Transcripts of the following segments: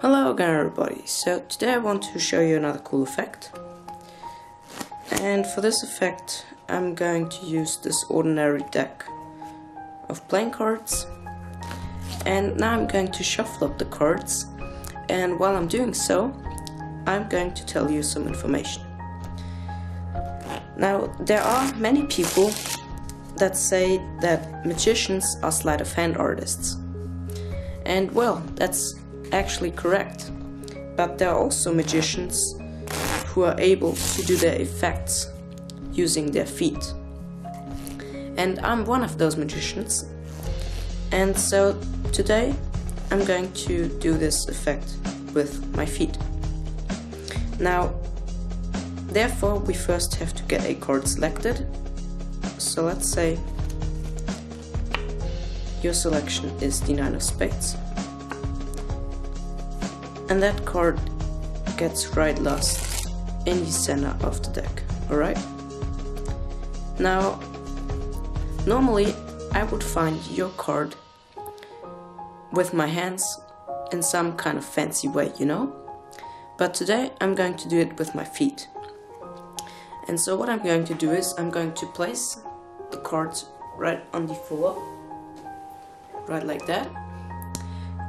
Hello again everybody, so today I want to show you another cool effect, and for this effect I'm going to use this ordinary deck of playing cards. And now I'm going to shuffle up the cards, and while I'm doing so I'm going to tell you some information. Now, there are many people that say that magicians are sleight of hand artists, and well, that's actually correct, but there are also magicians who are able to do their effects using their feet, and I'm one of those magicians. And so today I'm going to do this effect with my feet. Now, therefore, we first have to get a card selected. So let's say your selection is the 9 of spades, and that card gets right last in the center of the deck, alright? Now, normally I would find your card with my hands in some kind of fancy way, you know? But today I'm going to do it with my feet. And so what I'm going to do is I'm going to place the cards right on the floor, right like that,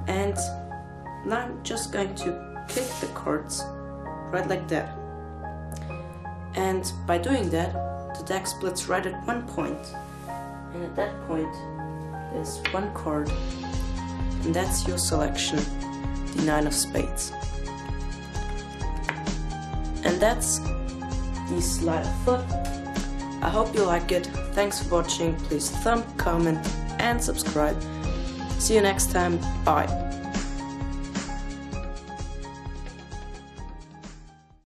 and now I'm just going to kick the cards right like that. And by doing that, the deck splits right at one point. And at that point, there's one card, and that's your selection, the 9 of spades. And that's the sleight of foot. I hope you like it. Thanks for watching. Please thumb, comment, and subscribe. See you next time. Bye.